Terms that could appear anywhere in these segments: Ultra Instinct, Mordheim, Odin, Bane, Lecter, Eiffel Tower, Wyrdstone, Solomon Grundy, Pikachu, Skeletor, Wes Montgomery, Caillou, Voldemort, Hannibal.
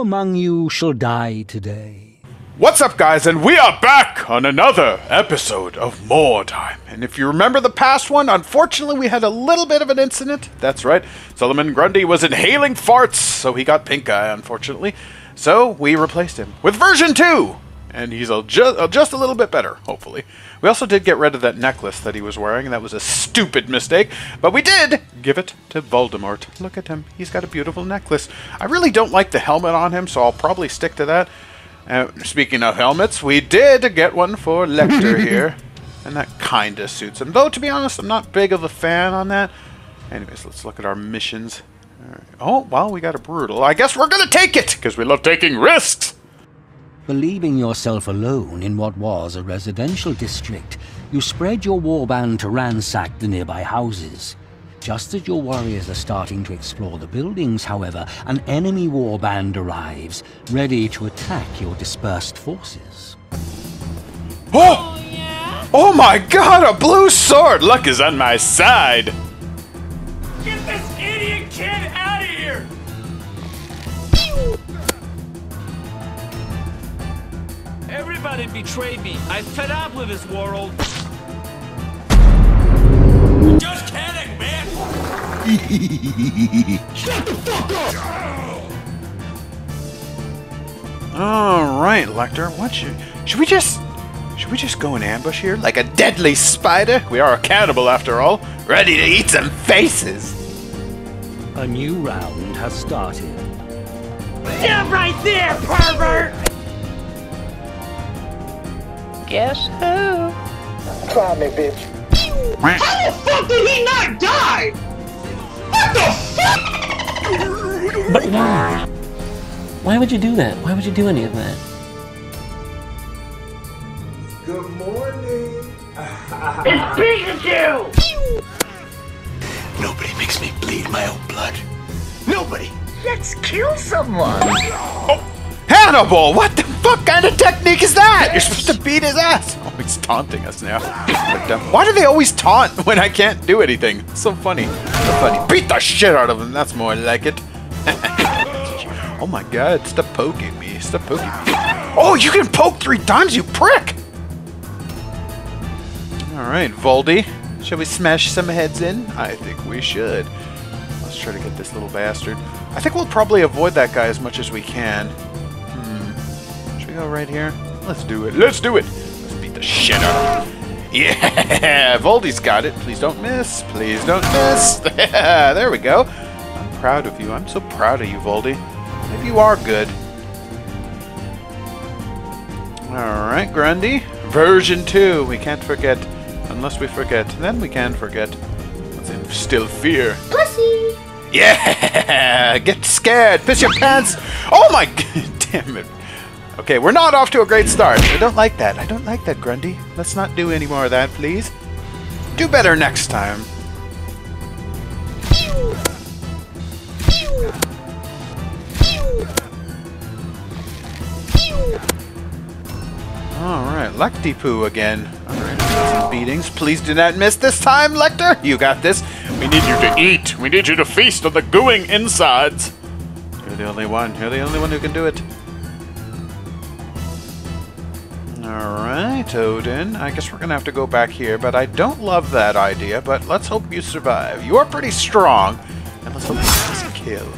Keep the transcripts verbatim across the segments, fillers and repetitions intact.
few among you shall die today. What's up, guys, and we are back on another episode of Mordheim. And if you remember the past one, unfortunately we had a little bit of an incident. That's right, Solomon Grundy was inhaling farts, so he got pink eye, unfortunately. So we replaced him with version two! And he's a ju a just a little bit better, hopefully. We also did get rid of that necklace that he was wearing, and that was a stupid mistake, but we did give it to Voldemort. Look at him. He's got a beautiful necklace. I really don't like the helmet on him, so I'll probably stick to that. Uh, speaking of helmets, we did get one for Lecter here, and that kind of suits him. Though, to be honest, I'm not big of a fan on that. Anyways, let's look at our missions. All right. Oh, well, we got a brutal. I guess we're going to take it, because we love taking risks. For leaving yourself alone in what was a residential district, you spread your warband to ransack the nearby houses. Just as your warriors are starting to explore the buildings, however, an enemy warband arrives, ready to attack your dispersed forces. Oh! Oh my god, a blue sword! Luck is on my side! Get this idiot kid out of here! Everybody betrayed me. I'm fed up with this world. Just kidding, man! Shut the fuck up! Alright, Lecter, what should... Should we just... Should we just go in ambush here? Like a deadly spider? We are a cannibal, after all. Ready to eat some faces! A new round has started. Stop right there, pervert! Guess who? Try me, bitch. How the fuck did he not die? What the fuck? But why? Why would you do that? Why would you do any of that? Good morning. It's Pikachu! Nobody makes me bleed my own blood. Nobody. Let's kill someone. Oh. Hannibal! What the fuck kind of technique is that? You're supposed to beat his ass! Oh, he's taunting us now. Why do they always taunt when I can't do anything? It's so funny. So funny. Beat the shit out of him. That's more like it. Oh my god, stop poking me. Stop poking me. Oh, you can poke three times, you prick! Alright, Voldy. Shall we smash some heads in? I think we should. Let's try to get this little bastard. I think we'll probably avoid that guy as much as we can. We go right here. Let's do it. Let's do it. Let's beat the shit out of him. Yeah, Voldy's got it. Please don't miss. Please don't miss. There we go. I'm proud of you. I'm so proud of you, Voldy. Maybe you are good. All right, Grundy. Version two. We can't forget. Unless we forget, then we can forget. Let's instill fear. Pussy. Yeah. Get scared. Piss your pants. Oh my god. Damn it. Okay, we're not off to a great start. I don't like that. I don't like that, Grundy. Let's not do any more of that, please. Do better next time. Alright, Lecty-poo again. Alright, some beatings. Please do not miss this time, Lecter! You got this. We need you to eat. We need you to feast on the gooing insides. You're the only one. You're the only one who can do it. Alright, Odin. I guess we're going to have to go back here, but I don't love that idea, but let's hope you survive. You are pretty strong, and let's hope this is a kill.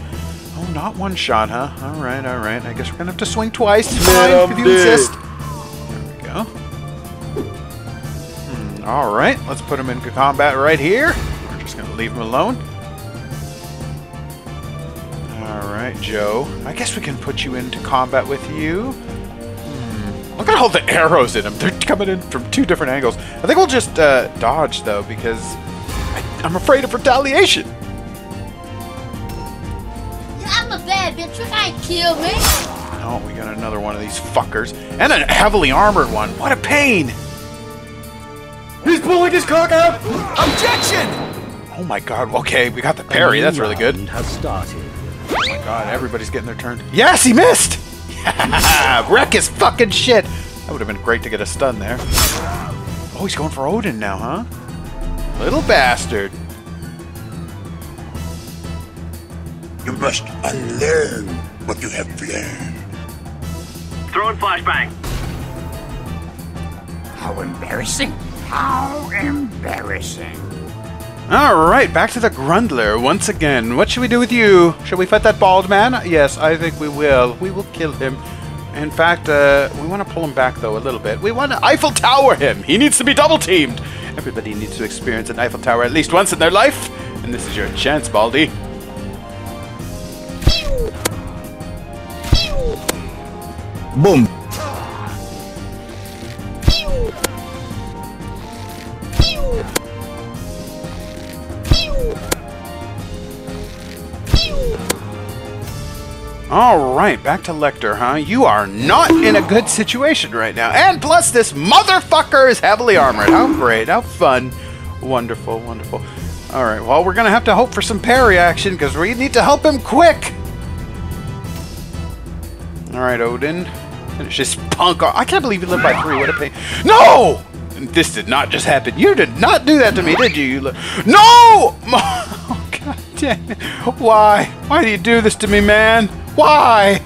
Oh, not one shot, huh? Alright, alright. I guess we're going to have to swing twice. Fine, if you insist. There we go. Hmm, alright, let's put him into combat right here. We're just going to leave him alone. Alright, Joe. I guess we can put you into combat with you. Look at all the arrows in them. They're coming in from two different angles. I think we'll just uh, dodge, though, because I, I'm afraid of retaliation. I'm a bad bitch. You can't kill me. Oh, we got another one of these fuckers. And a heavily armored one. What a pain. He's pulling his cock out. Objection! Oh, my God. Okay, we got the parry. That's really good. Oh, my God. Everybody's getting their turn. Yes, he missed! Wreck his fucking shit! That would have been great to get a stun there. Oh, he's going for Odin now, huh? Little bastard. You must unlearn what you have planned. Throwing flashbang. How embarrassing. How embarrassing. Alright, back to the Grundler once again. What should we do with you? Should we fight that bald man? Yes, I think we will. We will kill him. In fact, uh, we want to pull him back, though, a little bit. We want to Eiffel Tower him. He needs to be double-teamed. Everybody needs to experience an Eiffel Tower at least once in their life. And this is your chance, Baldy. Boom. Alright, back to Lecter, huh? You are not in a good situation right now. And plus, this motherfucker is heavily armored. How great, how fun. Wonderful, wonderful. Alright, well, we're going to have to hope for some parry action, because we need to help him quick. Alright, Odin. Finish this punk off. I can't believe you lived by three. What a pain. No! This did not just happen. You did not do that to me, did you? you li no! Oh, God damn it. Why? Why do you do this to me, man? Why?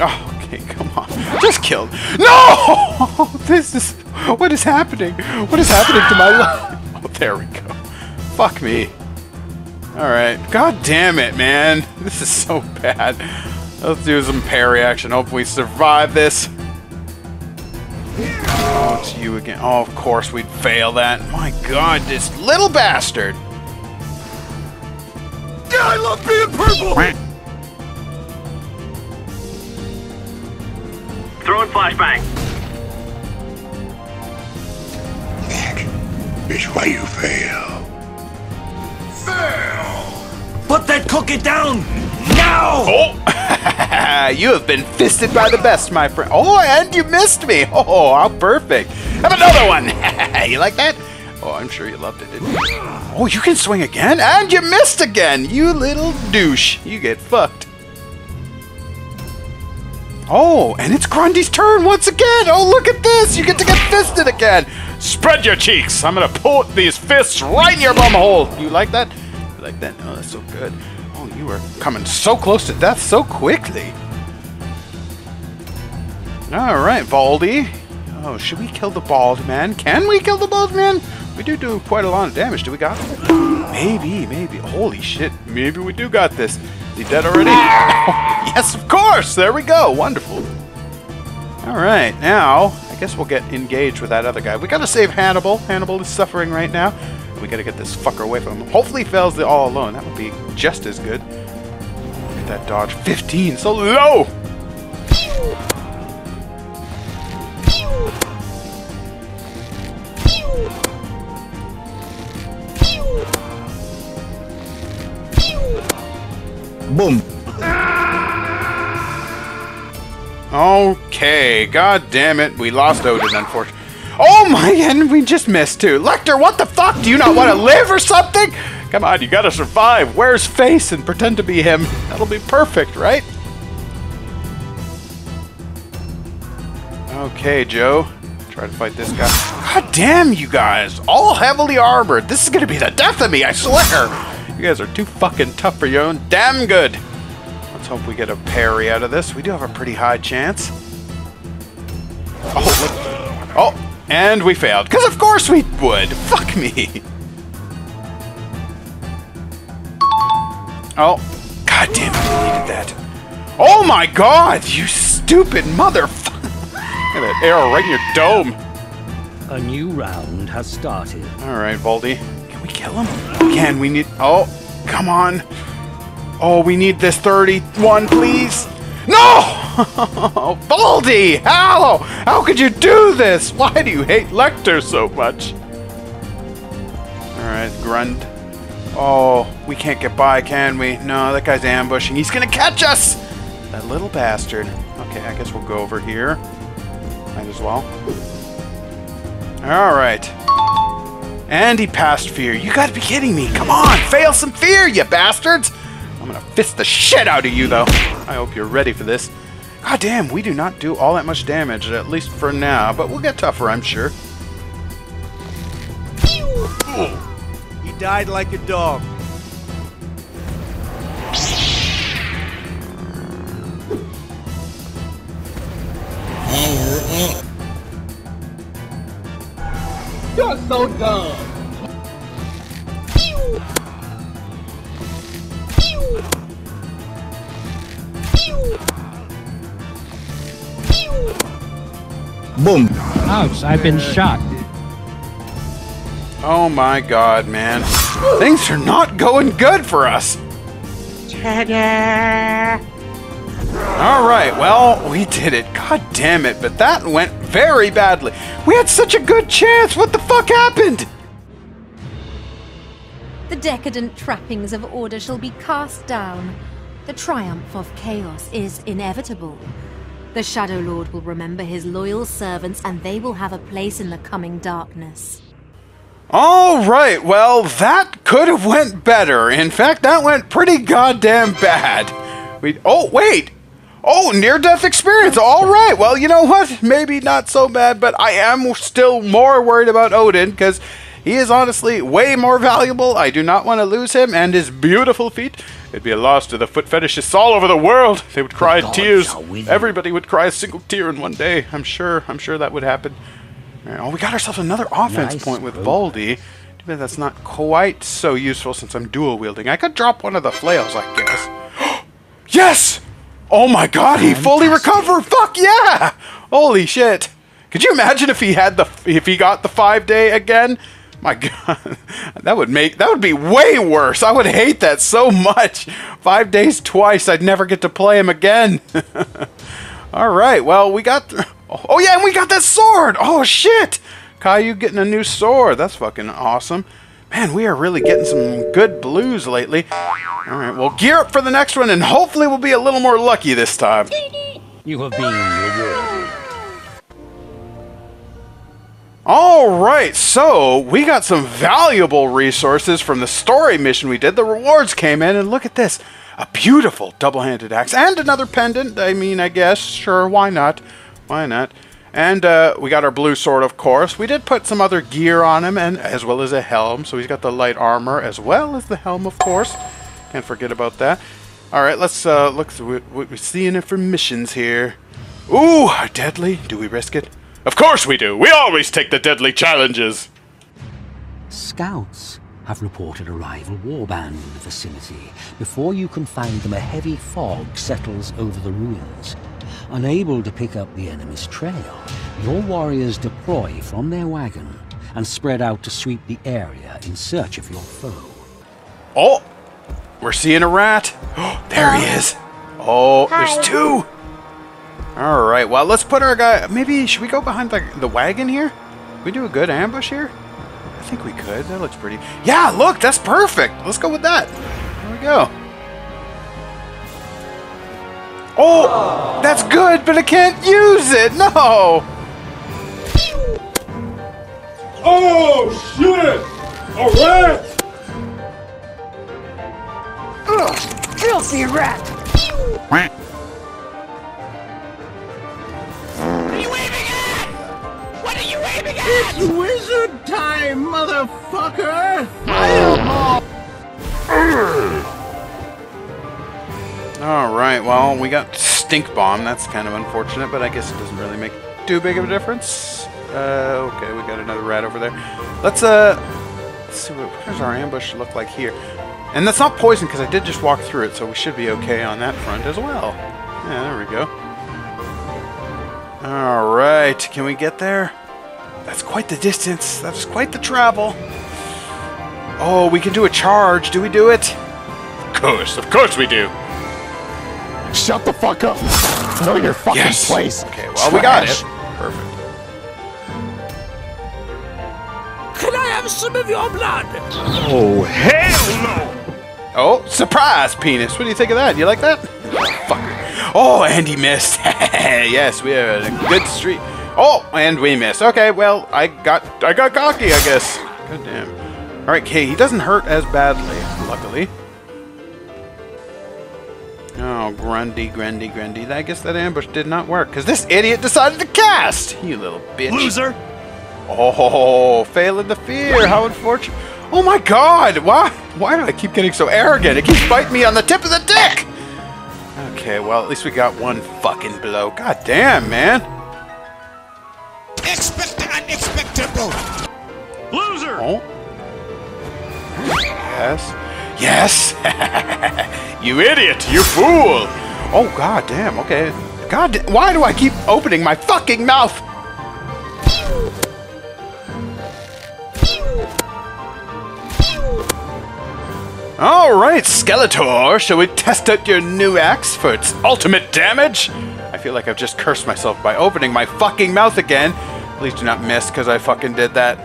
Oh, okay, come on. Just killed. No! This is... What is happening? What is happening to my life? Oh, there we go. Fuck me. Alright. God damn it, man. This is so bad. Let's do some parry action. Hopefully survive this. Oh, it's you again. Oh, of course we'd fail that. My god, this little bastard. Yeah, I love being purple! Throwing flashbang. That is why you fail. Put that cookie down now! Oh, you have been fisted by the best, my friend. Oh, and you missed me. Oh, how perfect. Have another one. You like that? Oh, I'm sure you loved it, didn't you? Oh, you can swing again, and you missed again. You little douche. You get fucked. Oh, and it's Grundy's turn once again. Oh, look at this. You get to get fisted again. Spread your cheeks. I'm going to pull these fists right in your bum hole. You like that? You like that? Oh, that's so good. Oh, you are coming so close to death so quickly. All right, Baldy. Oh, should we kill the bald man? Can we kill the bald man? We do do quite a lot of damage. Do we got it? Maybe, maybe. Holy shit. Maybe we do got this. Is he dead already? Oh, yes, of course. There we go. Wonderful. All right, now... I guess we'll get engaged with that other guy. We gotta save Hannibal. Hannibal is suffering right now. We gotta get this fucker away from him. Hopefully he fails the all alone. That would be just as good. Look at that dodge. fifteen, so low! Boom. Okay, god damn it, we lost Odin, unfortunately. Oh my, and we just missed too. Lecter, what the fuck? Do you not want to live or something? Come on, you gotta survive. Wear his face and pretend to be him. That'll be perfect, right? Okay, Joe. Try to fight this guy. God damn you guys. All heavily armored. This is gonna be the death of me, I swear. You guys are too fucking tough for your own damn good. Let's hope we get a parry out of this. We do have a pretty high chance. Oh, look. Oh, and we failed. Because of course we would. Fuck me. Oh, god damn it, I needed that. Oh my god, you stupid motherfucker. Look at that arrow right in your dome. A new round has started. Alright, Baldy. Can we kill him? Can we need... Oh, come on. Oh, we need this thirty-one, please. No! Baldy, how? How could you do this? Why do you hate Lecter so much? All right, Grund. Oh, we can't get by, can we? No, that guy's ambushing. He's going to catch us! That little bastard. Okay, I guess we'll go over here. Might as well. All right. And he passed fear. You got to be kidding me. Come on, fail some fear, you bastards! I'm gonna fist the shit out of you, though. I hope you're ready for this. God damn, we do not do all that much damage, at least for now, but we'll get tougher, I'm sure. He died like a dog. dumb. You're so dumb. Pew. Pew. Pew. Pew. Boom. Ouch, I've been shot. Oh my god, man. Things are not going good for us. Ta-da. All right, well, we did it. God damn it, but that went very badly. We had such a good chance. What the fuck happened? The decadent trappings of order shall be cast down. The triumph of chaos is inevitable. The Shadow Lord will remember his loyal servants, and they will have a place in the coming darkness. All right, well, that could have went better. In fact, that went pretty goddamn bad. We oh wait, oh near-death experience. All right, well, you know what? Maybe not so bad, but I am still more worried about Odin because he is honestly way more valuable. I do not want to lose him and his beautiful feet. It'd be a loss to the foot fetishists all over the world. They would cry tears. Everybody would cry a single tear in one day. I'm sure. I'm sure that would happen. Oh, we got ourselves another offense nice point with Voldy. Too bad that's not quite so useful since I'm dual wielding. I could drop one of the flails, I guess. Yes! Oh my god, he fully recovered! Fuck yeah! Holy shit! Could you imagine if he had the if he got the five day again? My god, that would make that would be way worse. I would hate that so much. Five days twice. I'd never get to play him again. All right. Well, we got. Oh yeah, and we got that sword! Oh shit! Caillou getting a new sword. That's fucking awesome. Man, we are really getting some good blues lately. Alright, well gear up for the next one and hopefully we'll be a little more lucky this time. You have been rewarded. Alright, so we got some valuable resources from the story mission we did. The rewards came in and look at this. A beautiful double-handed axe and another pendant. I mean, I guess. Sure, why not? Why not? And uh, we got our blue sword, of course. We did put some other gear on him, and as well as a helm. So he's got the light armor as well as the helm, of course. Can't forget about that. All right, let's uh, look through what we're seeing for missions here. Ooh, deadly. Do we risk it? Of course we do. We always take the deadly challenges. Scouts have reported a rival warband in the vicinity. Before you can find them, a heavy fog settles over the ruins. Unable to pick up the enemy's trail, your warriors deploy from their wagon and spread out to sweep the area in search of your foe. Oh! We're seeing a rat! Oh, there Hello. He is! Oh, Hi. There's two! Alright, well, let's put our guy... Maybe, should we go behind the, the wagon here? We do a good ambush here? I think we could. That looks pretty... Yeah, look! That's perfect! Let's go with that! There we go. Oh, that's good, but I can't use it. No. Oh shit! A rat! Ugh, filthy rat! What are you waving at? What are you waving at? It's wizard time, motherfucker! Fireball! Alright, well, we got Stink Bomb. That's kind of unfortunate, but I guess it doesn't really make too big of a difference. Uh, okay, we got another rat over there. Let's, uh, let's see what, what does our ambush look like here. And that's not poison, because I did just walk through it, so we should be okay on that front as well. Yeah, there we go. Alright, can we get there? That's quite the distance. That's quite the travel. Oh, we can do a charge. Do we do it? Of course, of course we do. Shut the fuck up! Know your fucking yes. place! Okay, well, Trash. We got it. Perfect. Can I have some of your blood? Oh, hell no! Oh, surprise, penis. What do you think of that? You like that? Fucker. Oh, and he missed. Yes, we are in a good streak. Oh, and we missed. Okay, well, I got I got cocky, I guess. God damn. Alright, okay, he doesn't hurt as badly, luckily. Oh, Grundy, Grundy, Grundy. I guess that ambush did not work, because this idiot decided to cast! You little bitch. Loser! Oh, fail in the fear. How unfortunate. Oh my god! Why Why do I keep getting so arrogant? It keeps biting me on the tip of the dick! Okay, well, at least we got one fucking blow. God damn, man. Expect the unexpectable. Loser. Oh. Yes. Yes. You idiot. You fool. Oh, god damn. Okay. God damn. Why do I keep opening my fucking mouth? Pew. Pew. Pew. All right, Skeletor, shall we test out your new axe for its ultimate damage? I feel like I've just cursed myself by opening my fucking mouth again. Please do not miss, because I fucking did that.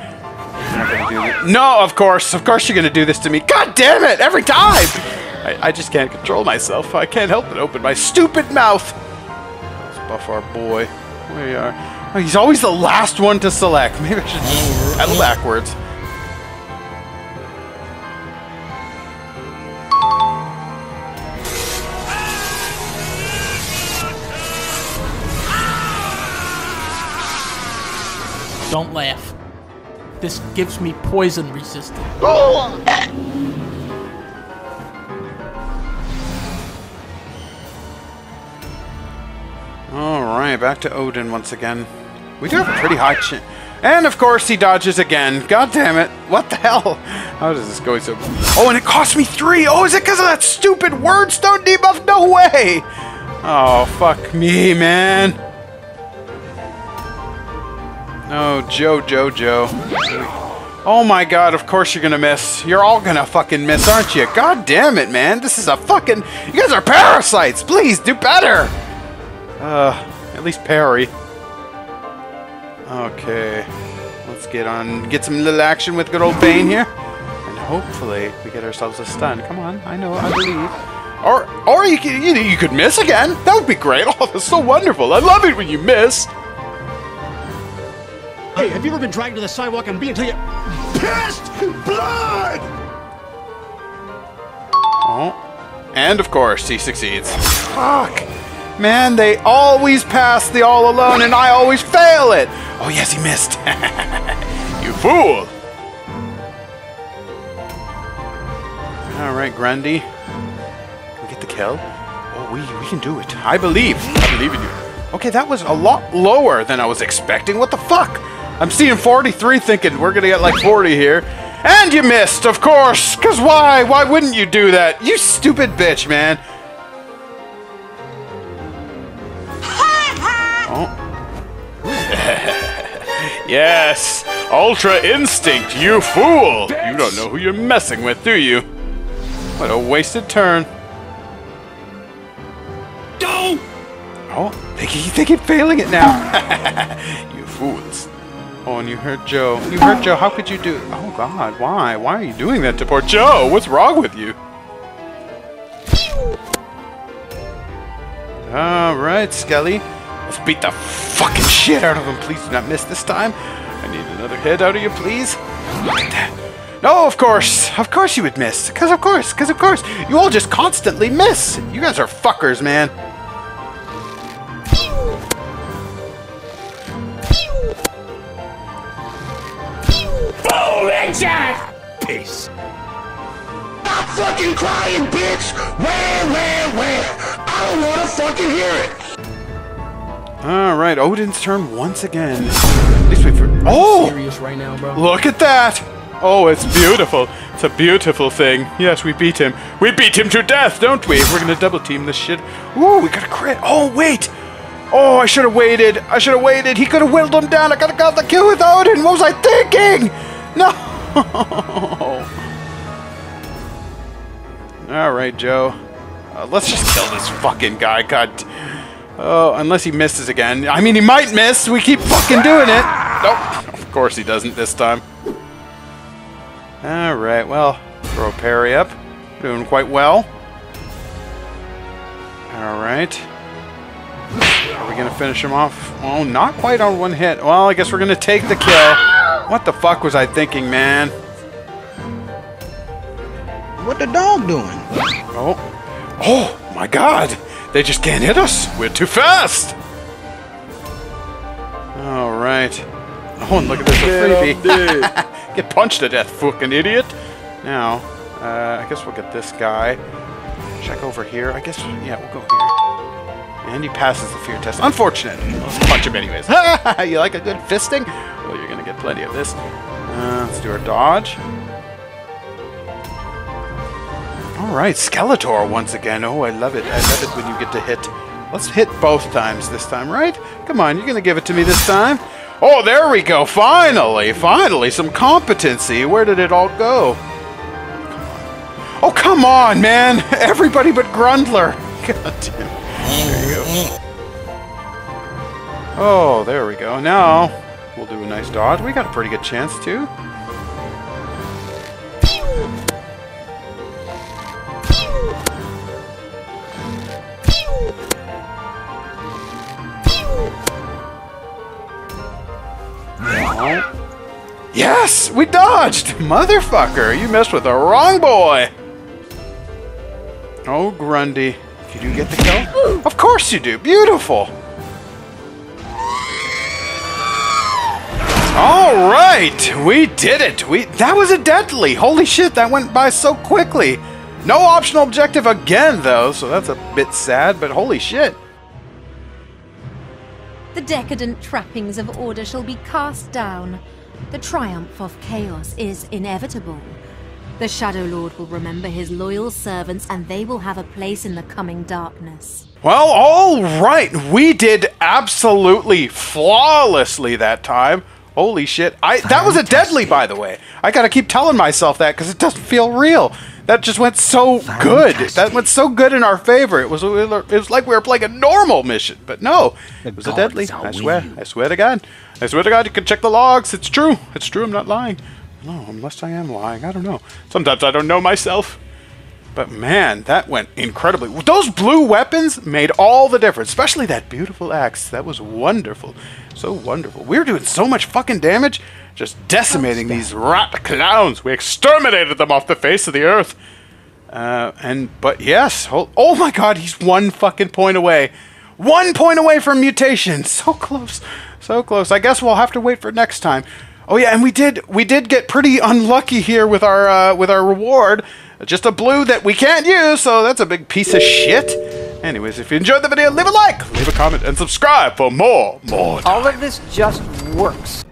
I'm not gonna do that. No, of course. Of course you're going to do this to me. God damn it, every time! I, I just can't control myself. I can't help but open my stupid mouth. Let's buff our boy. We are. Oh, he's always the last one to select. Maybe I should just pedal backwards. Don't laugh. This gives me poison resistance. Oh. Alright, back to Odin once again. We do have a pretty high chance. And of course he dodges again. God damn it. What the hell? How does this go so... Oh, and it cost me three! Oh, is it because of that stupid Wordstone debuff? No way! Oh, fuck me, man. Oh, Joe, Joe, Joe. Oh my god, of course you're gonna miss. You're all gonna fucking miss, aren't you? God damn it, man. This is a fucking... You guys are parasites! Please, do better! Uh, at least parry. Okay. Let's get on... Get some little action with good old Bane here. And hopefully we get ourselves a stun. Come on, I know, I believe. Or, or you could, you know, you could miss again. That would be great. Oh, that's so wonderful. I love it when you miss. Hey, have you ever been dragged to the sidewalk and beat until you pissed blood? Oh, and of course he succeeds. Fuck, man! They always pass the all alone, and I always fail it. Oh yes, he missed. You fool! All right, Grundy, can we get the kill? Oh, we we can do it. I believe. I believe in you. Okay, that was a lot lower than I was expecting. What the fuck? I'm seeing forty-three thinking we're gonna get like forty here. And you missed, of course! Cause why? Why wouldn't you do that? You stupid bitch, man. Oh. Yes! Ultra Instinct, you fool! You don't know who you're messing with, do you? What a wasted turn. Don't! Oh, they keep, they keep failing it now. You fools. Oh, and you hurt Joe. You hurt Joe. How could you do... Oh, God. Why? Why are you doing that to poor Joe? What's wrong with you? All right, Skelly. Let's beat the fucking shit out of him. Please do not miss this time. I need another hit out of you, please. Look at that. No, of course. Of course you would miss. Because of course. Because of course. You all just constantly miss. You guys are fuckers, man. Peace. Stop fucking crying, bitch! Where, where, where? I don't wanna fucking hear it! Alright, Odin's turn once again. At least we for oh! Serious right now, bro. Look at that! Oh, it's beautiful. It's a beautiful thing. Yes, we beat him. We beat him to death, don't we? We're gonna double team this shit. Ooh, we got a crit. Oh, wait! Oh, I should have waited. I should have waited. He could have whittled him down. I could have got the kill with Odin. What was I thinking? No! Alright, Joe. Uh, let's just kill this fucking guy. God. Oh, unless he misses again. I mean, he might miss. We keep fucking doing it. Nope. Of course he doesn't this time. Alright, well. Throw a parry up. Doing quite well. Alright. Are we going to finish him off? Oh, not quite on one hit. Well, I guess we're going to take the kill. What the fuck was I thinking, man? What the dog doing? Oh. Oh, my God. They just can't hit us. We're too fast. All right. Oh, and look at this freebie. Get punched to death, fucking idiot. Now, uh, I guess we'll get this guy. Check over here. I guess, yeah, we'll go here. And he passes the fear test. Unfortunate. Let's punch him anyways. You like a good fisting? Well, you're going to get plenty of this. Uh, let's do our dodge. Alright, Skeletor once again. Oh, I love it. I love it when you get to hit. Let's hit both times this time, right? Come on, you're going to give it to me this time. Oh, there we go. Finally, finally, some competency. Where did it all go? Oh, come on, man. Everybody but Grundler. God damn. There you go. Oh, there we go. Now, we'll do a nice dodge. We got a pretty good chance, too. No. Yes! We dodged! Motherfucker, you messed with the wrong boy! Oh, Grundy. Did you get the kill? Of course you do! Beautiful! Alright! We did it! We That was a deadly! Holy shit, that went by so quickly! No optional objective again, though, so that's a bit sad, but holy shit! The decadent trappings of order shall be cast down. The triumph of chaos is inevitable. The Shadow Lord will remember his loyal servants, and they will have a place in the coming darkness. Well, all right. We did absolutely flawlessly that time. Holy shit. I Fantastic. That was a deadly, by the way. I got to keep telling myself that because it doesn't feel real. That just went so Fantastic. good. That went so good in our favor. It was, it was like we were playing a normal mission, but no. The it was a deadly. I swear. You. I swear to God. I swear to God, you can check the logs. It's true. It's true. I'm not lying. No, unless I am lying. I don't know. Sometimes I don't know myself. But man, that went incredibly. Those blue weapons made all the difference. Especially that beautiful axe. That was wonderful. So wonderful. We were doing so much fucking damage. Just decimating these rat clowns. We exterminated them off the face of the earth. Uh, and, but yes. Oh, oh my god, he's one fucking point away. One point away from mutation. So close. So close. I guess we'll have to wait for next time. Oh yeah, and we did we did get pretty unlucky here with our uh, with our reward. Just a blue that we can't use, so that's a big piece of shit. Anyways, if you enjoyed the video, leave a like, leave a comment, and subscribe for more Mordheim. All of this just works.